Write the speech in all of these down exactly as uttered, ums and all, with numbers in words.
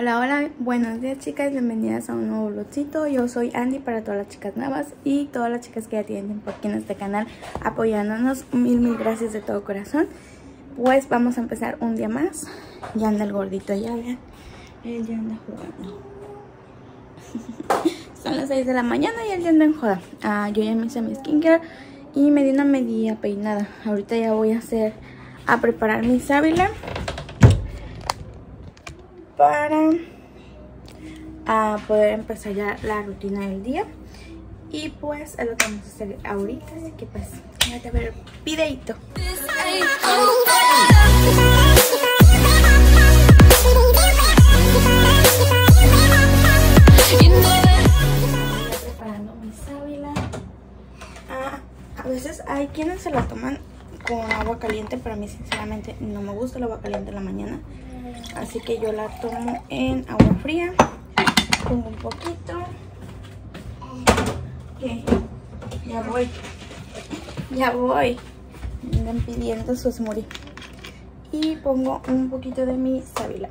Hola, hola, buenos días chicas, bienvenidas a un nuevo vlogcito. Yo soy Andy para todas las chicas nuevas y todas las chicas que ya tienen tiempo aquí en este canal apoyándonos, mil mil gracias de todo corazón. Pues vamos a empezar un día más. Ya anda el gordito, ya vean, él ya anda jugando. Son las seis de la mañana y él ya anda en joda. ah, Yo ya me hice mi skincare y me di una media peinada. Ahorita ya voy a hacer, a preparar mi sábila para a poder empezar ya la rutina del día. Y pues es lo que vamos a hacer ahorita, así que pues vamos a ver el videito. Estoy preparando mi sábila. ah, A veces hay quienes se la toman con agua caliente, pero a mí sinceramente no me gusta el agua caliente en la mañana, así que yo la tomo en agua fría. Pongo un poquito. Ok, ya voy. Ya voy. Me andan pidiendo su smoothie. Y pongo un poquito de mi sábila.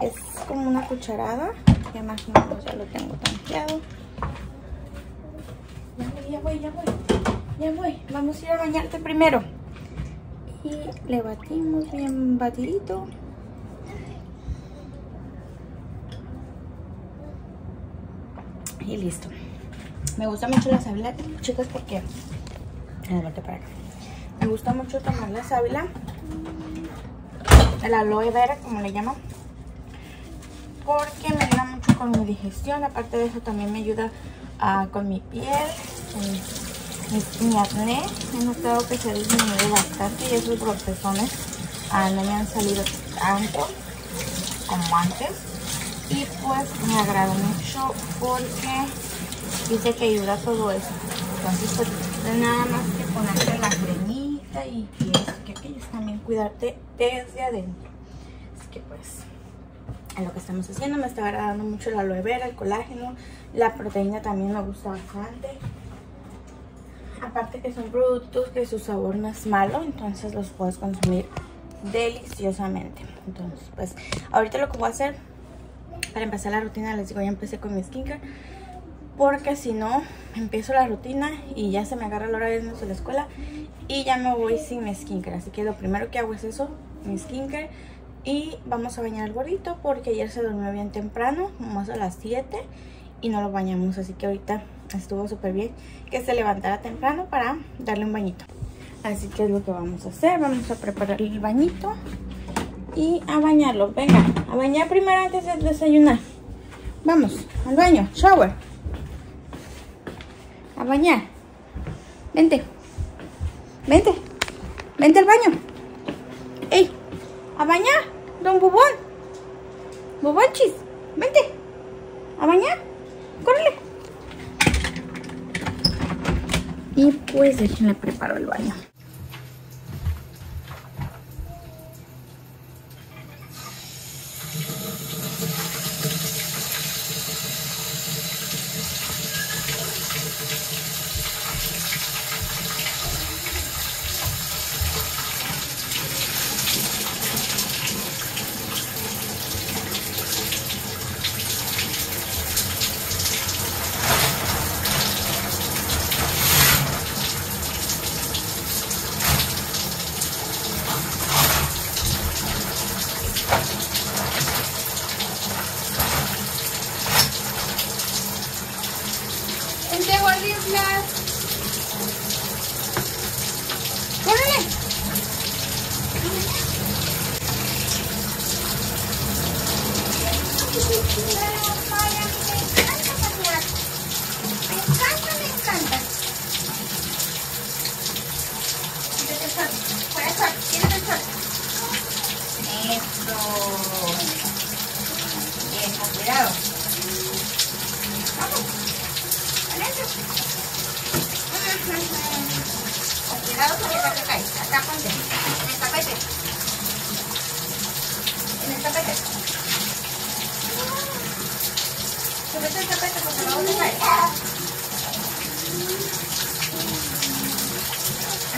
Es como una cucharada. Ya más o menos ya lo tengo tanteado. Ya voy, ya voy, ya voy. Ya voy. Vamos a ir a bañarte primero. Y le batimos bien batidito. Y listo. Me gusta mucho la sábila, chicas, porque para acá. Me gusta mucho tomar la sábila, el aloe vera, como le llaman, porque me ayuda mucho con mi digestión. Aparte de eso, también me ayuda uh, con mi piel, mi, mi acné. He notado que se ha disminuido bastante y esos brotezones uh, no me han salido tanto como antes. Y pues me agrada mucho porque dice que ayuda a todo eso. Entonces pues nada más que ponerte la cremita y eso, que aquello es también cuidarte desde adentro. Así que pues a lo que estamos haciendo. Me está agradando mucho la aloe vera, el colágeno, la proteína también me gusta bastante. Aparte que son productos que su sabor no es malo, entonces los puedes consumir deliciosamente. Entonces pues ahorita lo que voy a hacer para empezar la rutina, les digo, ya empecé con mi skincare, porque si no, empiezo la rutina y ya se me agarra la hora de irnos a la escuela y ya me voy sin mi skincare. Así que lo primero que hago es eso, mi skincare. Y vamos a bañar al gordito porque ayer se durmió bien temprano, más a las siete, y no lo bañamos. Así que ahorita estuvo súper bien que se levantara temprano para darle un bañito. Así que es lo que vamos a hacer, vamos a preparar el bañito y a bañarlo. Venga, a bañar primero antes de desayunar. Vamos, al baño, shower. A bañar. Vente. Vente. Vente al baño. Ey, a bañar, don Bubón. Bubonchis, vente. A bañar. Córrele. Y pues déjenle preparo el baño.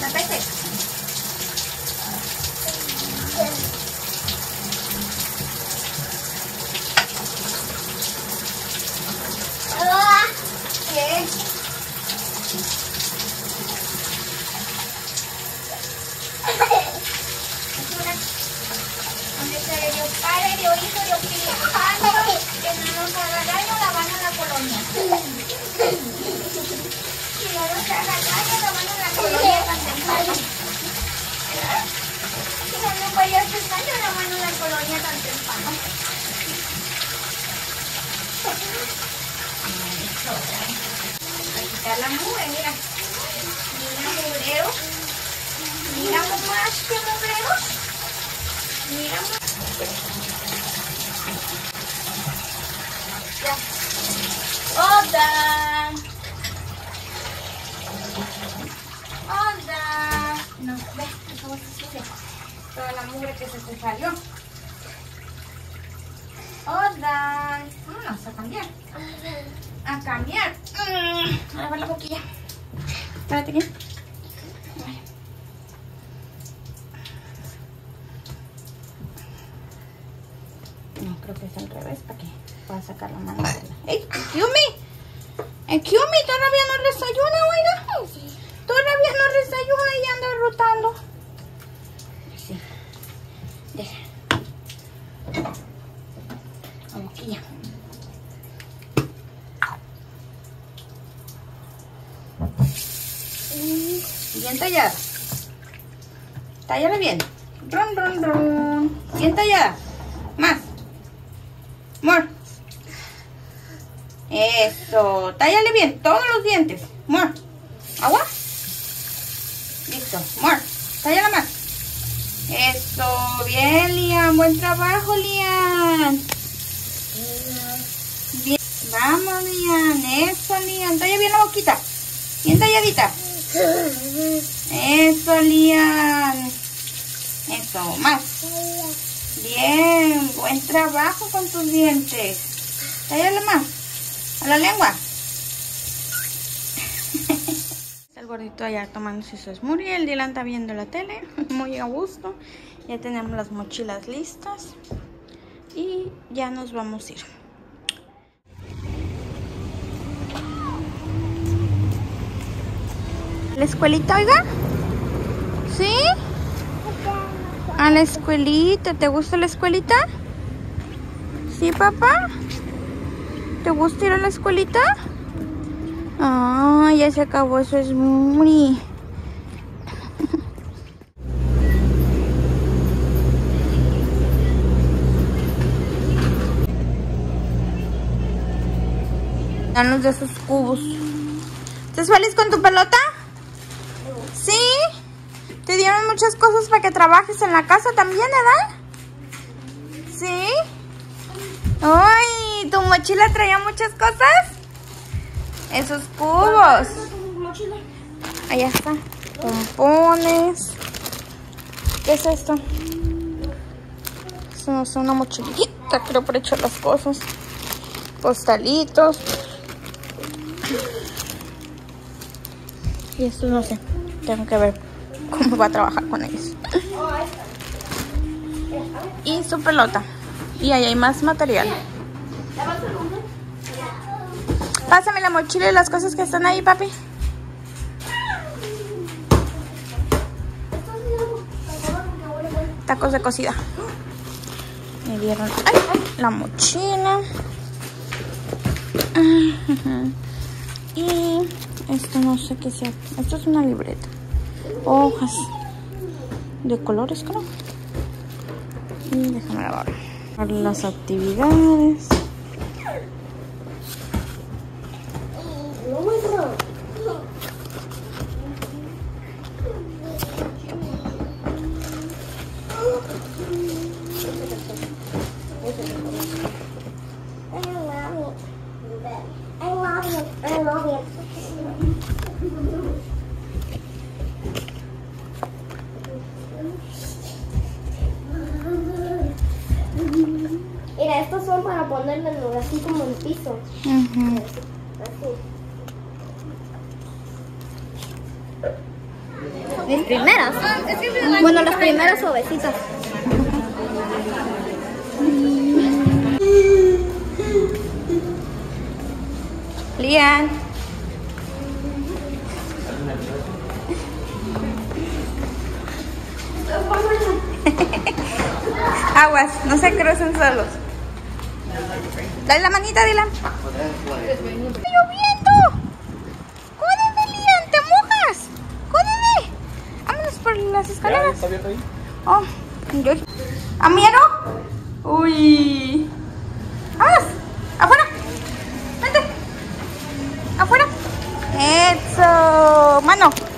Tapete. La mugre, mira, mira mugreo, mira como hace mugreos, mira ¡Onda! ¡Onda! No, ve cómo se sube toda la mugre que se te salió. ¡Onda! Vámonos a cambiar. A cambiar. Mm. A lavar la boquilla. Espérate bien. Vale. No, creo que es al revés para que pueda sacar la mano. ¡Ey! ¡Excuse me! ¡Excuse me! ¿Todavía no desayuna, oiga? Sí. Todavía no desayuna y anda rotando. Sí. Deja. La boquilla. Bien tallada. Tállala bien. Ron, ron, ron. Bien tallada. Más. More. Eso. Tállale bien. Todos los dientes. More. Agua. Listo. More. Tállala más. Eso. Bien, Lian. Buen trabajo, Lian. Bien. Vamos, Lian. Eso, Lian. Talla bien la boquita. Bien talladita. Eso, Lian. Eso, más. Bien, buen trabajo con tus dientes. Tállale más. A la lengua. Está el gordito allá tomándose su smoothie. El Dylan está viendo la tele. Muy a gusto. Ya tenemos las mochilas listas. Y ya nos vamos a ir. ¿La escuelita, oiga? ¿Sí? A la escuelita. ¿Te gusta la escuelita? ¿Sí, papá? ¿Te gusta ir a la escuelita? Ah, oh, ya se acabó. Eso es muy... Danos de esos cubos. ¿Estás feliz con tu pelota? Sí, te dieron muchas cosas para que trabajes en la casa también, ¿verdad? Sí. Ay, ¿tu mochila traía muchas cosas? Esos cubos. Allá está. Pompones. ¿Qué es esto? Eso no es una mochilita, creo, para echar las cosas. Postalitos. Y esto no sé. Tengo que ver cómo va a trabajar con ellos. Y su pelota. Y ahí hay más material. Pásame la mochila y las cosas que están ahí, papi. Tacos de cocida. Me dieron ay, la mochila. Y... esto no sé qué sea. Esto es una libreta. Hojas de colores, creo. Y déjame lavar. Las actividades. Mira, estos son para ponerlos así como en el piso. Uh-huh. Así. Mis primeras. Bueno, las primeras obesitas. Lian. Aguas, no se crucen solos. Dale la manita, Dylan. ¡Está lloviendo! ¡Córrele, Lian! ¡Te ¿Está abierto ahí? Oh, enjoy. ¿A miedo? Uy. ¡Vámonos! ¡Afuera! ¡Vente! ¡Afuera! ¡Eso! ¡Mano!